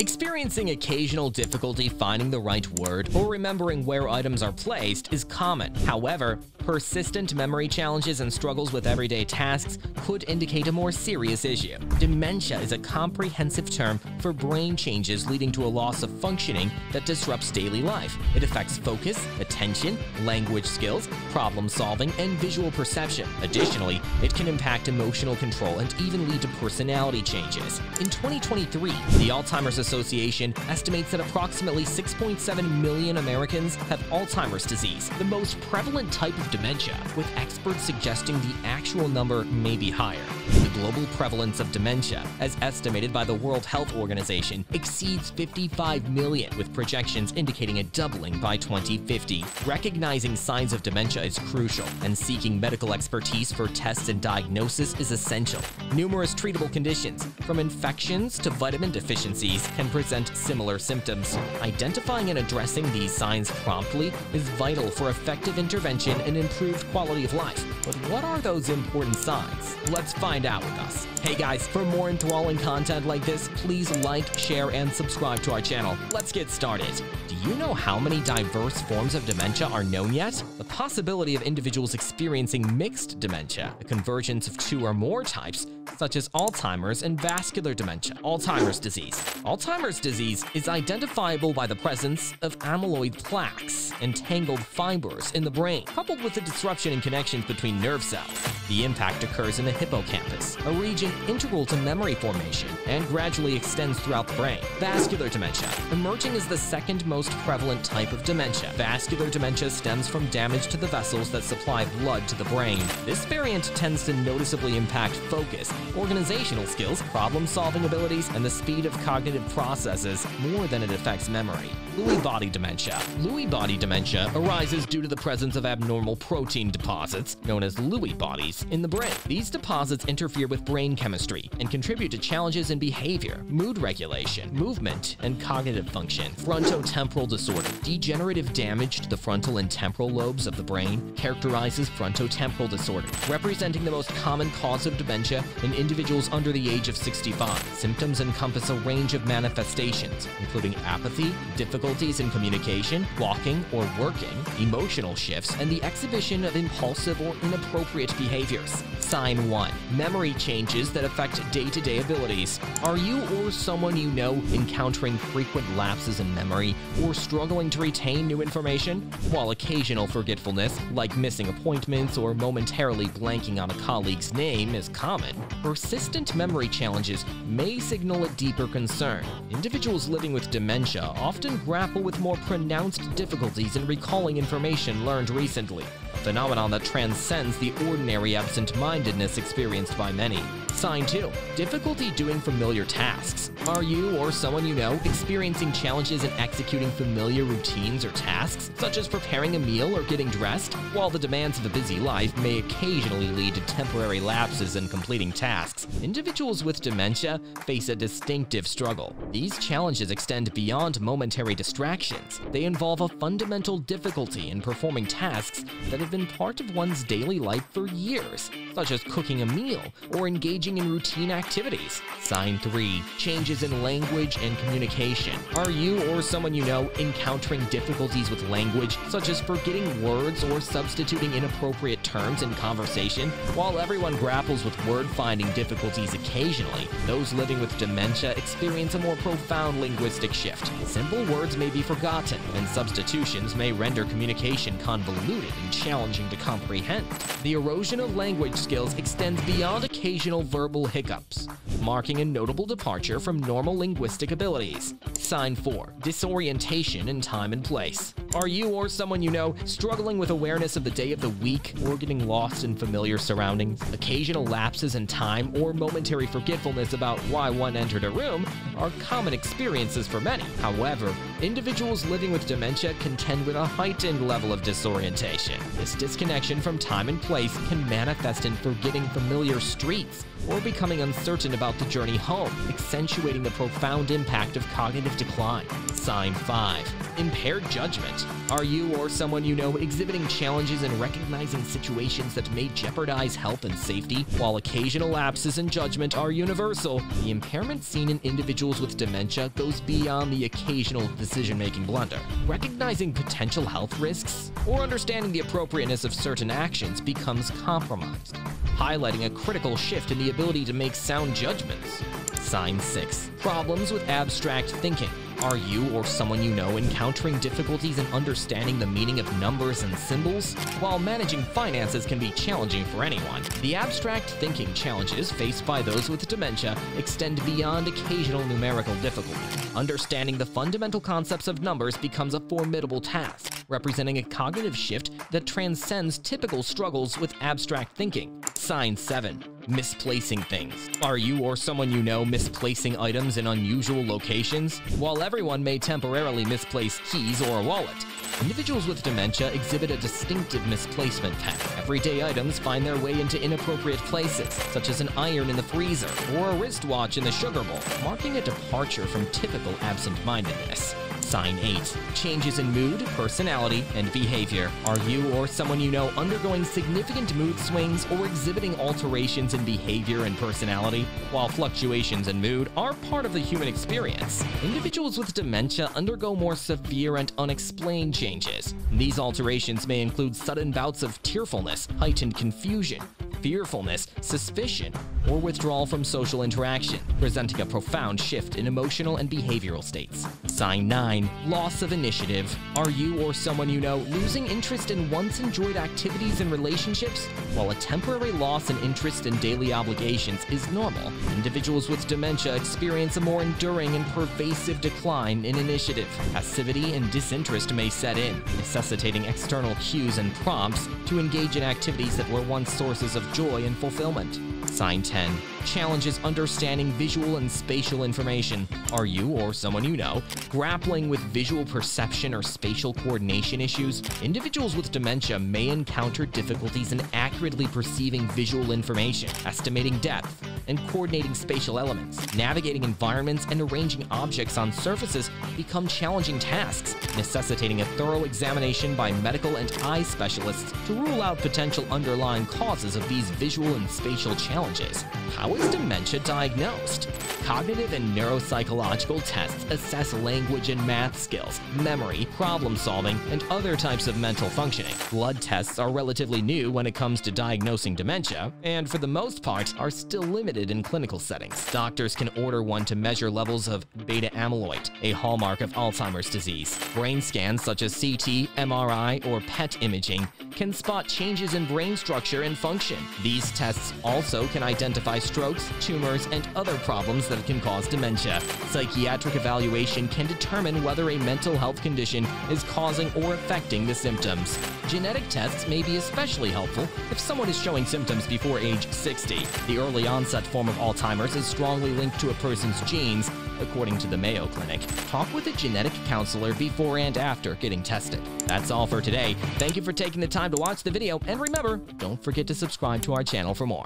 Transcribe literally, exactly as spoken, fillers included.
Experiencing occasional difficulty finding the right word or remembering where items are placed is common. However, persistent memory challenges and struggles with everyday tasks could indicate a more serious issue. Dementia is a comprehensive term for brain changes leading to a loss of functioning that disrupts daily life. It affects focus, attention, language skills, problem solving, and visual perception. Additionally, it can impact emotional control and even lead to personality changes. In twenty twenty-three, the Alzheimer's Association estimates that approximately six point seven million Americans have Alzheimer's disease, the most prevalent type of dementia, with experts suggesting the actual number may be higher. The global prevalence of dementia, as estimated by the World Health Organization, exceeds fifty-five million, with projections indicating a doubling by twenty fifty. Recognizing signs of dementia is crucial, and seeking medical expertise for tests and diagnosis is essential. Numerous treatable conditions, from infections to vitamin deficiencies, can present similar symptoms. Identifying and addressing these signs promptly is vital for effective intervention and improved quality of life. But what are those important signs? Let's find out with us. Hey guys, for more enthralling content like this, please like, share, and subscribe to our channel. Let's get started. Do you know how many diverse forms of dementia are known yet? The possibility of individuals experiencing mixed dementia, a convergence of two or more types, such as Alzheimer's and vascular dementia. Alzheimer's disease. Alzheimer's disease is identifiable by the presence of amyloid plaques and tangled fibers in the brain, coupled with the disruption in connections between nerve cells. The impact occurs in the hippocampus, a region integral to memory formation, and gradually extends throughout the brain. Vascular dementia, emerging as the second most prevalent type of dementia. Vascular dementia stems from damage to the vessels that supply blood to the brain. This variant tends to noticeably impact focus, organizational skills, problem-solving abilities, and the speed of cognitive processes more than it affects memory. Lewy body dementia. Lewy body dementia arises due to the presence of abnormal protein deposits, known as Lewy bodies, in the brain. These deposits interfere with brain chemistry and contribute to challenges in behavior, mood regulation, movement, and cognitive function. Frontotemporal disorder. Degenerative damage to the frontal and temporal lobes of the brain characterizes frontotemporal disorder, representing the most common cause of dementia in individuals under the age of sixty-five. Symptoms encompass a range of manifestations, including apathy, difficulties in communication, walking or working, emotional shifts, and the exhibition of impulsive or inappropriate behaviors. Sign one. Memory changes that affect day-to-day abilities. Are you or someone you know encountering frequent lapses in memory or struggling to retain new information? While occasional forgetfulness, like missing appointments or momentarily blanking on a colleague's name, is common, persistent memory challenges may signal a deeper concern. Individuals living with dementia often grapple with more pronounced difficulties in recalling information learned recently, a phenomenon that transcends the ordinary absent-mindedness experienced by many. Sign two. Difficulty doing familiar tasks. Are you or someone you know experiencing challenges in executing familiar routines or tasks, such as preparing a meal or getting dressed? While the demands of a busy life may occasionally lead to temporary lapses in completing tasks, individuals with dementia face a distinctive struggle. These challenges extend beyond momentary distractions. They involve a fundamental difficulty in performing tasks that have been part of one's daily life for years, such as cooking a meal or engaging in routine activities. Sign three. Changes in language and communication. Are you or someone you know encountering difficulties with language, such as forgetting words or substituting inappropriate terms in conversation? While everyone grapples with word-finding difficulties occasionally, those living with dementia experience a more profound linguistic shift. Simple words may be forgotten, and substitutions may render communication convoluted and challenging to comprehend. The erosion of language skills extends beyond occasional verbal verbal hiccups, marking a notable departure from normal linguistic abilities. Sign four. Disorientation in time and place. Are you or someone you know struggling with awareness of the day of the week or getting lost in familiar surroundings? Occasional lapses in time or momentary forgetfulness about why one entered a room are common experiences for many. However, individuals living with dementia contend with a heightened level of disorientation. This disconnection from time and place can manifest in forgetting familiar streets or becoming uncertain about the journey home, accentuating the profound impact of cognitive decline. Sign five. impaired judgment. Are you or someone you know exhibiting challenges in recognizing situations that may jeopardize health and safety? While occasional lapses in judgment are universal, the impairment seen in individuals with dementia goes beyond the occasional decision-making blunder. Recognizing potential health risks or understanding the appropriateness of certain actions becomes compromised, highlighting a critical shift in the ability to make sound judgments. Sign six. Problems with abstract thinking. Are you or someone you know encountering difficulties in understanding the meaning of numbers and symbols? While managing finances can be challenging for anyone, the abstract thinking challenges faced by those with dementia extend beyond occasional numerical difficulty. Understanding the fundamental concepts of numbers becomes a formidable task, representing a cognitive shift that transcends typical struggles with abstract thinking. Sign seven. Misplacing things. Are you or someone you know misplacing items in unusual locations? While everyone may temporarily misplace keys or a wallet, individuals with dementia exhibit a distinctive misplacement pattern. Everyday items find their way into inappropriate places, such as an iron in the freezer or a wristwatch in the sugar bowl, marking a departure from typical absent-mindedness. Sign eight. Changes in mood, personality, and behavior. Are you or someone you know undergoing significant mood swings or exhibiting alterations in behavior and personality? While fluctuations in mood are part of the human experience, individuals with dementia undergo more severe and unexplained changes. These alterations may include sudden bouts of tearfulness, heightened confusion, fearfulness, suspicion, or withdrawal from social interaction, presenting a profound shift in emotional and behavioral states. Sign nine. Loss of initiative. Are you or someone you know losing interest in once enjoyed activities and relationships? While a temporary loss in interest in daily obligations is normal, individuals with dementia experience a more enduring and pervasive decline in initiative. Passivity and disinterest may set in, necessitating external cues and prompts to engage in activities that were once sources of joy and fulfillment. Sign ten. Challenges understanding visual and spatial information. Are you or someone you know grappling with visual perception or spatial coordination issues? Individuals with dementia may encounter difficulties in accurately perceiving visual information, estimating depth, and coordinating spatial elements. Navigating environments and arranging objects on surfaces become challenging tasks, necessitating a thorough examination by medical and eye specialists to rule out potential underlying causes of these visual and spatial challenges. How is dementia diagnosed? Cognitive and neuropsychological tests assess language and math skills, memory, problem solving, and other types of mental functioning. Blood tests are relatively new when it comes to diagnosing dementia, and for the most part are still limited in clinical settings. Doctors can order one to measure levels of beta amyloid, a hallmark of Alzheimer's disease. Brain scans such as C T, M R I, or P E T imaging can spot changes in brain structure and function. These tests also can identify strokes, tumors, and other problems that can cause dementia. Psychiatric evaluation can determine whether a mental health condition is causing or affecting the symptoms. Genetic tests may be especially helpful if someone is showing symptoms before age sixty. The early onset form of Alzheimer's is strongly linked to a person's genes, according to the Mayo Clinic. Talk with a genetic counselor before and after getting tested. That's all for today. Thank you for taking the time to watch the video, and remember, don't forget to subscribe to our channel for more.